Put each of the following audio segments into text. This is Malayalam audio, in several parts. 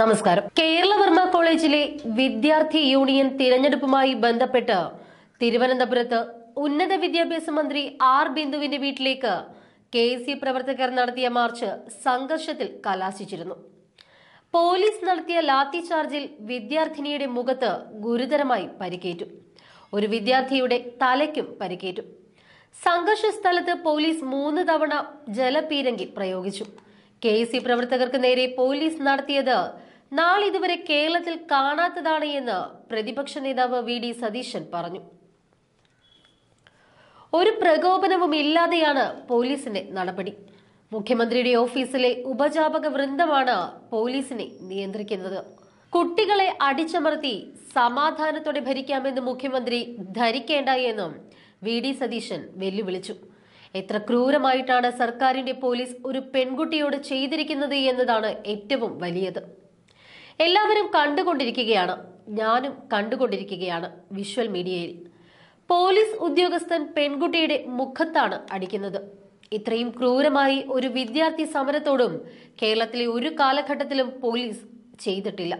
നമസ്കാരം. കേരളവർമ്മ കോളേജിലെ വിദ്യാർത്ഥി യൂണിയൻ തിരഞ്ഞെടുപ്പുമായി ബന്ധപ്പെട്ട് തിരുവനന്തപുരത്ത് ഉന്നത വിദ്യാഭ്യാസ മന്ത്രി ആർ ബിന്ദുവിന്റെ വീട്ടിലേക്ക് KSU പ്രവർത്തകർ നടത്തിയ മാർച്ച് സംഘർഷത്തിൽ കലാശിച്ചിരുന്നു. പോലീസ് നടത്തിയ ലാത്തി ചാർജിൽ വിദ്യാർത്ഥിനിയുടെ മുഖത്ത് ഗുരുതരമായി പരിക്കേറ്റു. ഒരു വിദ്യാർത്ഥിയുടെ തലയ്ക്കും പരിക്കേറ്റു. സംഘർഷ സ്ഥലത്ത് പോലീസ് 3 തവണ ജലപീരങ്കി പ്രയോഗിച്ചു. KSU പ്രവർത്തകർക്ക് നേരെ പോലീസ് നടത്തിയത് നാളിതുവരെ കേരളത്തിൽ കാണാത്തതാണ് എന്ന് പ്രതിപക്ഷ നേതാവ് VD സതീശൻ പറഞ്ഞു. ഒരു പ്രകോപനവും ഇല്ലാതെയാണ് പോലീസിന്റെ നടപടി. മുഖ്യമന്ത്രിയുടെ ഓഫീസിലെ ഉപജാപക വൃന്ദമാണ് പോലീസിനെ നിയന്ത്രിക്കുന്നത്. കുട്ടികളെ അടിച്ചമർത്തി സമാധാനത്തോടെ ഭരിക്കാമെന്ന് മുഖ്യമന്ത്രി ധരിക്കേണ്ട എന്നും VD സതീശൻ വെല്ലുവിളിച്ചു. എത്ര ക്രൂരമായിട്ടാണ് സർക്കാരിന്റെ പോലീസ് ഒരു പെൺകുട്ടിയോട് ചെയ്തിരിക്കുന്നത് എന്നതാണ് ഏറ്റവും വലിയത്. എല്ലാവരും കണ്ടുകൊണ്ടിരിക്കുകയാണ്, ഞാനും കണ്ടുകൊണ്ടിരിക്കുകയാണ്. വിഷ്വൽ മീഡിയയിൽ പോലീസ് ഉദ്യോഗസ്ഥൻ പെൺകുട്ടിയുടെ മുഖത്താണ് അടിക്കുന്നത്. ഇത്രയും ക്രൂരമായി ഒരു വിദ്യാർത്ഥി സമരത്തോടും കേരളത്തിലെ ഒരു കാലഘട്ടത്തിലും പോലീസ് ചെയ്തിട്ടില്ല.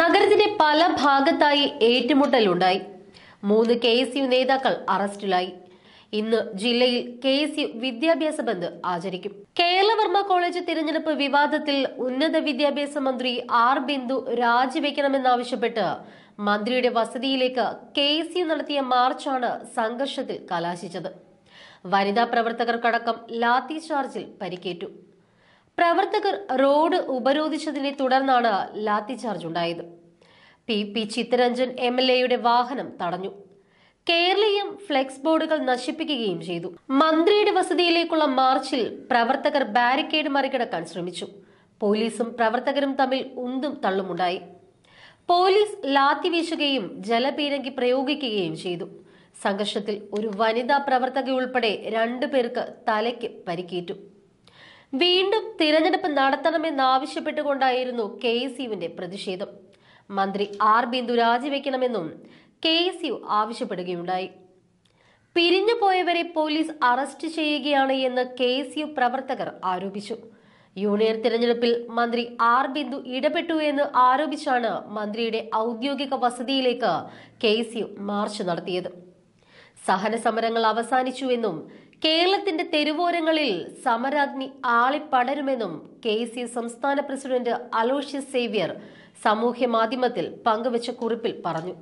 നഗരത്തിന്റെ പല ഭാഗത്തായി ഏറ്റുമുട്ടലുണ്ടായി. 3 KSU നേതാക്കൾ അറസ്റ്റിലായി. ഇന്ന് ജില്ലയിൽ KSU വിദ്യാഭ്യാസ ബന്ദ് ആചരിക്കും. കേരളവർമ്മ കോളേജ് തിരഞ്ഞെടുപ്പ് വിവാദത്തിൽ ഉന്നത വിദ്യാഭ്യാസ മന്ത്രി ആർ ബിന്ദു രാജിവെക്കണമെന്നാവശ്യപ്പെട്ട് മന്ത്രിയുടെ വസതിയിലേക്ക് KSU നടത്തിയ മാർച്ചാണ് സംഘർഷത്തിൽ കലാശിച്ചത്. വനിതാ പ്രവർത്തകർക്കടക്കം ലാത്തി ചാർജിൽ പരിക്കേറ്റു. പ്രവർത്തകർ റോഡ് ഉപരോധിച്ചതിനെ തുടർന്നാണ് ലാത്തി ചാർജ് ഉണ്ടായത്. PB ചിത്തരഞ്ജൻ MLA യുടെ വാഹനം തടഞ്ഞു. കേരളീയം ഫ്ലെക്സ് ബോർഡുകൾ നശിപ്പിക്കുകയും ചെയ്തു. മന്ത്രിയുടെ വസതിയിലേക്കുള്ള മാർച്ചിൽ പ്രവർത്തകർ ബാരിക്കേഡ് മറികടക്കാൻ ശ്രമിച്ചു. പോലീസും പ്രവർത്തകരും തമ്മിൽ ഉന്തും തള്ളുമുണ്ടായി. പോലീസ് ലാത്തി വീശുകയും ജലപീരങ്കി പ്രയോഗിക്കുകയും ചെയ്തു. സംഘർഷത്തിൽ ഒരു വനിതാ പ്രവർത്തക ഉൾപ്പെടെ 2 പേർക്ക് തലയ്ക്ക് പരിക്കേറ്റു. വീണ്ടും തിരഞ്ഞെടുപ്പ് നടത്തണമെന്നാവശ്യപ്പെട്ടുകൊണ്ടായിരുന്നു KSUവിന്റെ പ്രതിഷേധം. മന്ത്രി ആർ ബിന്ദു രാജിവെക്കണമെന്നും KSU ആവശ്യപ്പെടുകയുണ്ടായി. പിരിഞ്ഞുപോയവരെ പോലീസ് അറസ്റ്റ് ചെയ്യുകയാണ് എന്ന് KSU പ്രവർത്തകർ ആരോപിച്ചു. യൂണിയൻ തിരഞ്ഞെടുപ്പിൽ മന്ത്രി ആർ ബിന്ദു ഇടപെട്ടു എന്ന് ആരോപിച്ചാണ് മന്ത്രിയുടെ ഔദ്യോഗിക വസതിയിലേക്ക് KSU മാർച്ച് നടത്തിയത്. സഹനസമരങ്ങൾ അവസാനിച്ചുവെന്നും കേരളത്തിന്റെ തെരുവോരങ്ങളിൽ സമരാഗ്നി ആളിപ്പടരുമെന്നും KSU സംസ്ഥാന പ്രസിഡന്റ് അലോഷ്യസ് സേവ്യർ സാമൂഹ്യ മാധ്യമത്തിൽ പങ്കുവച്ച കുറിപ്പിൽ പറഞ്ഞു.